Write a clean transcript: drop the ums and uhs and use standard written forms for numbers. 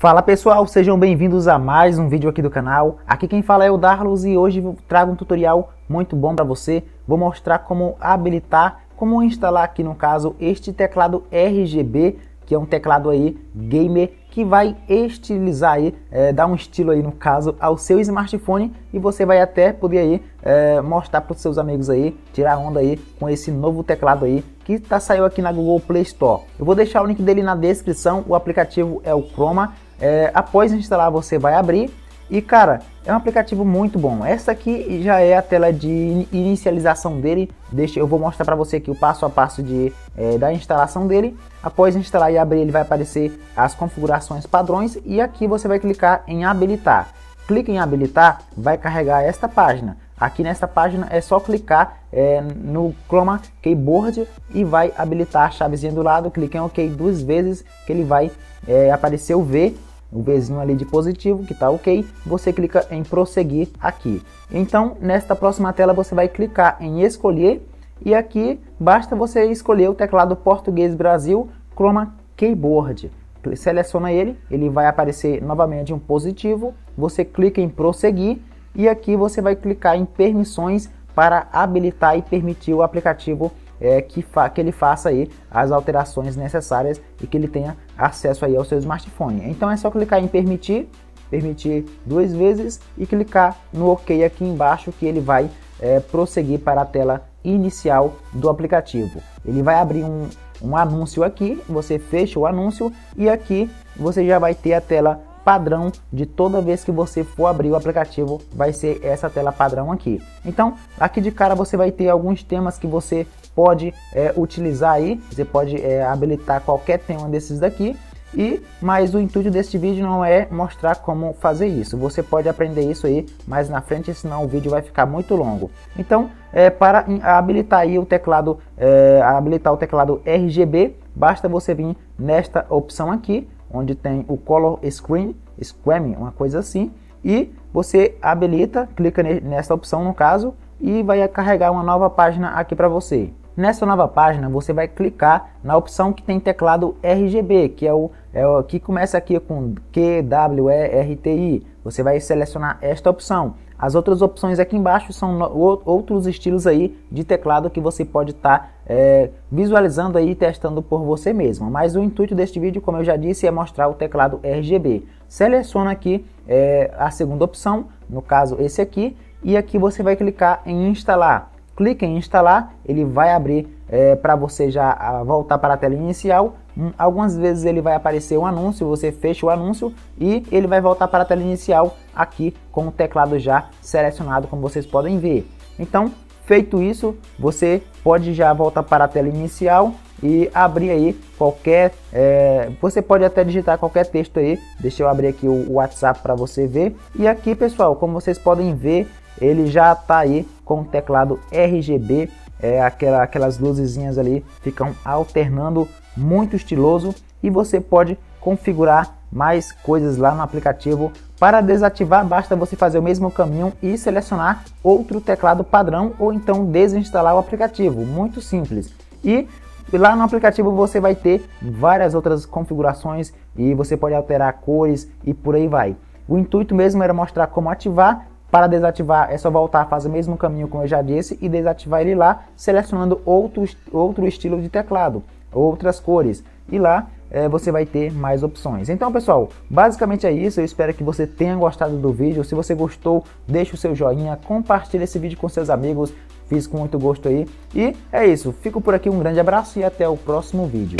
Fala pessoal, sejam bem-vindos a mais um vídeo aqui do canal. Aqui quem fala é o Darlos e hoje trago um tutorial muito bom para você. Vou mostrar como habilitar, como instalar aqui no caso este teclado RGB, que é um teclado aí gamer que vai estilizar aí, dar um estilo aí no caso ao seu smartphone, e você vai até poder aí mostrar para os seus amigos aí, tirar onda aí com esse novo teclado aí que saiu aqui na Google Play Store. Eu vou deixar o link dele na descrição. O aplicativo é o Chroma. Após instalar, você vai abrir e, cara, é um aplicativo muito bom. Essa aqui já é a tela de inicialização dele. Eu vou mostrar para você aqui o passo a passo da instalação dele. Após instalar e abrir, ele vai aparecer as configurações padrões e aqui você vai clicar em habilitar. Clica em habilitar, vai carregar esta página. Aqui nesta página é só clicar no Chroma Keyboard e vai habilitar a chavezinha do lado. Clique em OK duas vezes que ele vai aparecer o V, o Vzinho ali de positivo, que tá OK. Você clica em prosseguir aqui. Então nesta próxima tela você vai clicar em escolher e aqui basta você escolher o teclado português Brasil Chroma Keyboard. Seleciona ele, ele vai aparecer novamente um positivo. Você clica em prosseguir e aqui você vai clicar em permissões para habilitar e permitir o aplicativo que ele faça aí as alterações necessárias e que ele tenha acesso aí ao seu smartphone. Então é só clicar em permitir duas vezes e clicar no OK aqui embaixo que ele vai prosseguir para a tela inicial do aplicativo. Ele vai abrir um anúncio aqui, você fecha o anúncio e aqui você já vai ter a tela padrão. De toda vez que você for abrir o aplicativo, vai ser essa tela padrão aqui. Então aqui de cara você vai ter alguns temas que você pode utilizar aí, você pode habilitar qualquer tema desses daqui, mas o intuito deste vídeo não é mostrar como fazer isso. Você pode aprender isso aí mais na frente, senão o vídeo vai ficar muito longo. Então para habilitar aí o teclado, habilitar o teclado RGB, basta você vir nesta opção aqui onde tem o Color Scheme, uma coisa assim, e você habilita, clica nessa opção no caso, e vai carregar uma nova página aqui para você. Nessa nova página você vai clicar na opção que tem teclado RGB, que é o que começa aqui com QWERTI. Você vai selecionar esta opção. As outras opções aqui embaixo são outros estilos aí de teclado que você pode estar visualizando aí, testando por você mesmo. Mas o intuito deste vídeo, como eu já disse, é mostrar o teclado RGB. Seleciona aqui a segunda opção, no caso esse aqui, e aqui você vai clicar em instalar. Clique em instalar, ele vai abrir para você já voltar para a tela inicial. Algumas vezes ele vai aparecer um anúncio, você fecha o anúncio e ele vai voltar para a tela inicial aqui com o teclado já selecionado, como vocês podem ver. Então, feito isso, você pode já voltar para a tela inicial e abrir aí qualquer... você pode até digitar qualquer texto aí. Deixa eu abrir aqui o WhatsApp para você ver. E aqui, pessoal, como vocês podem ver, ele já está aí com o teclado RGB. Aquelas luzinhas ali ficam alternando, muito estiloso, e você pode configurar mais coisas lá no aplicativo. Para desativar, basta você fazer o mesmo caminho e selecionar outro teclado padrão ou então desinstalar o aplicativo, muito simples. E lá no aplicativo você vai ter várias outras configurações e você pode alterar cores e por aí vai. O intuito mesmo era mostrar como ativar. Para desativar é só voltar, fazer o mesmo caminho como eu já disse e desativar ele lá, selecionando outro estilo de teclado, outras cores, e lá você vai ter mais opções. Então pessoal, basicamente é isso. Eu espero que você tenha gostado do vídeo. Se você gostou, deixa o seu joinha, compartilha esse vídeo com seus amigos, fiz com muito gosto aí. E é isso, fico por aqui, um grande abraço e até o próximo vídeo.